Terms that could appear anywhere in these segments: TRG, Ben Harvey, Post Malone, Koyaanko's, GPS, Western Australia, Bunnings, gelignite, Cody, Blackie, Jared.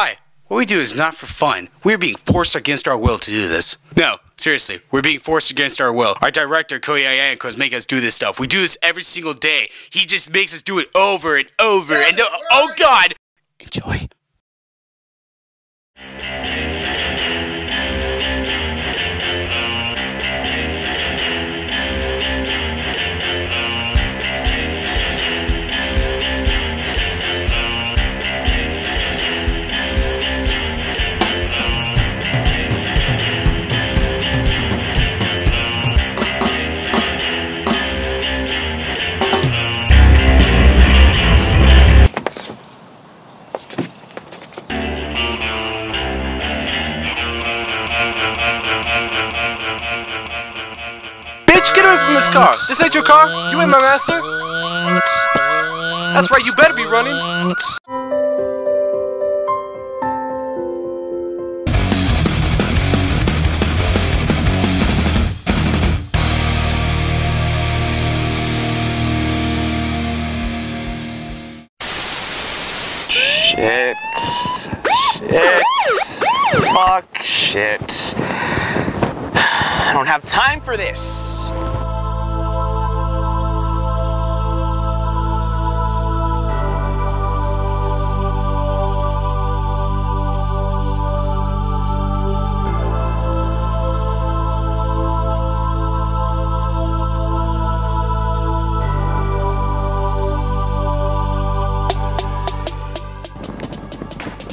Hi, what we do is not for fun. We are being forced against our will to do this. No, seriously, we're being forced against our will. Our director, Koyaanko's, make us do this stuff. We do this every single day. He just makes us do it over and over and oh God! Enjoy. This car. This ain't your car. You ain't my master. That's right, you better be running. Shit. Shit. Fuck shit. I don't have time for this.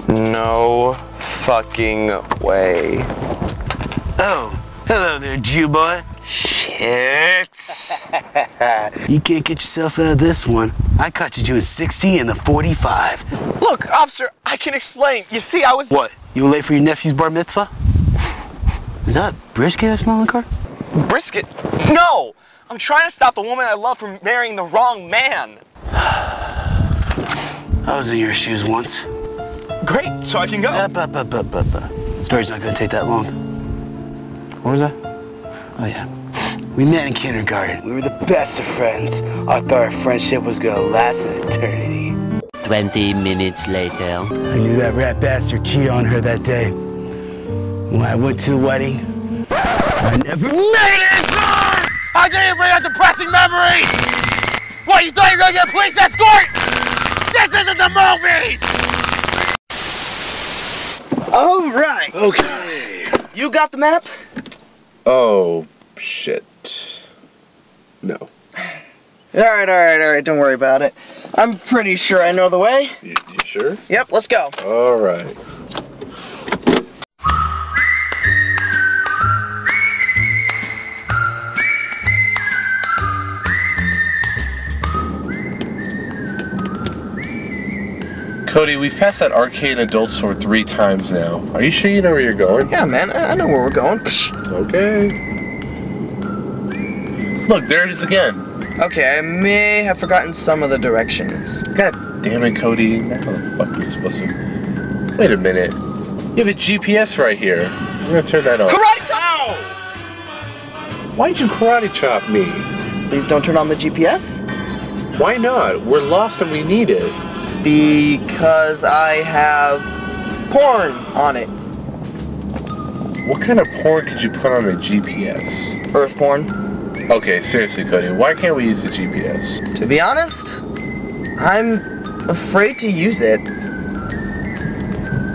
No fucking way. Oh, hello there, Jew boy. Shit. You can't get yourself out of this one. I caught you doing 60 in the 45. Look, officer, I can explain. You see, I was... What? You were late for your nephew's bar mitzvah? Is that brisket I smell in the car? Brisket? No! I'm trying to stop the woman I love from marrying the wrong man. I was in your shoes once. Great, so I can go. Story's not gonna take that long. What was that? Oh yeah. We met in kindergarten. We were the best of friends. I thought our friendship was gonna last an eternity. 20 minutes later. I knew that rat bastard cheated on her that day. When I went to the wedding, I never made it! How dare you bring up depressing memories? What, you thought you were gonna get a police escort? This isn't the movies! All right. Okay. You got the map? Oh, shit. No. All right. Don't worry about it. I'm pretty sure I know the way. You sure? Yep, let's go. All right. Cody, we've passed that arcade adult store 3 times now. Are you sure you know where you're going? Yeah, man, I know where we're going. Okay. Look, there it is again. Okay, I may have forgotten some of the directions. God damn it, Cody. How the fuck are you supposed to... Wait a minute. You have a GPS right here. I'm gonna turn that on. Karate chop! Why'd you karate chop me? Please don't turn on the GPS. Why not? We're lost and we need it. Because I have porn on it. What kind of porn could you put on a GPS? Earth porn. Okay, seriously, Cody, why can't we use the GPS? To be honest, I'm afraid to use it.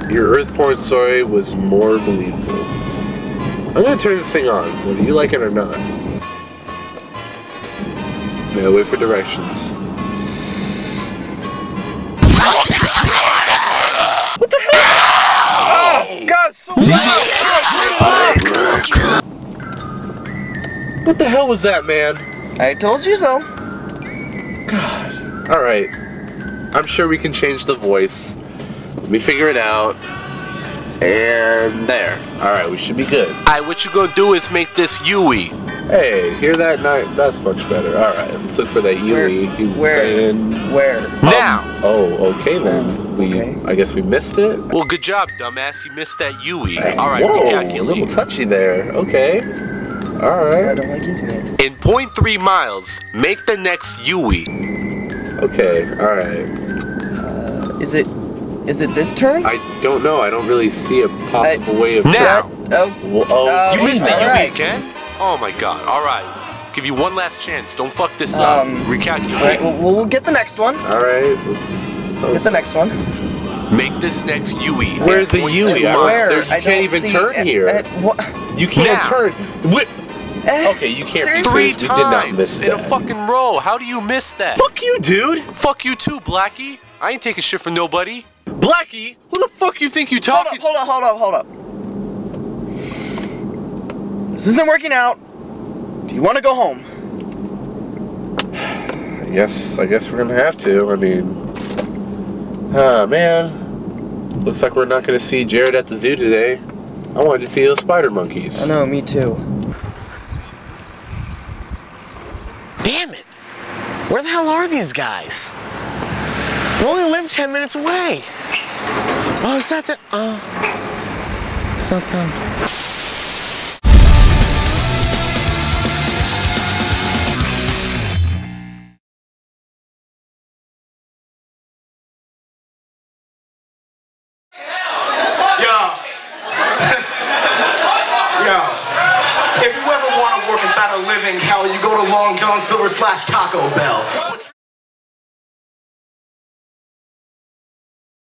Your Earth porn story was more believable. I'm gonna turn this thing on, whether you like it or not. Now wait for directions. What the hell was that, man? I told you so. God. Alright. I'm sure we can change the voice. Let me figure it out. And there. Alright, we should be good. Alright, what you gonna do is make this Yui. Hey, hear that? That's much better. Alright, let's look for that Yui. He was saying... Where? Now! Oh, okay then. I guess we missed it. Well, good job, dumbass. You missed that Yui. Hey, alright, we got you. A little touchy there. Okay. Alright. I don't like using it. In 0.3 miles, make the next Yui. Okay, alright. Is it... Is it this turn? I don't know. I don't really see a possible way of... Now! Oh, you missed it, you again? Oh my god, alright. Give you one last chance. Don't fuck this up. Recalculate. All right, we'll get the next one. All right, let's get the next one. Make this next Yui. Where's the Yui? I can't even turn here. You can't turn. Okay, you can't. Three times in a fucking row. How do you miss that? Fuck you, dude. Fuck you too, Blackie. I ain't taking shit from nobody. Blackie, who the fuck you think you talking? Hold up, hold up, hold up, hold up. This isn't working out. Do you want to go home? Yes, I guess we're gonna have to. I mean, man, looks like we're not gonna see Jared at the zoo today. I wanted to see those spider monkeys. I know, me too. Damn it! Where the hell are these guys? We only live 10 minutes away. Oh, is that the? Oh, it's not them. Living hell, you go to Long John Silver's / Taco Bell.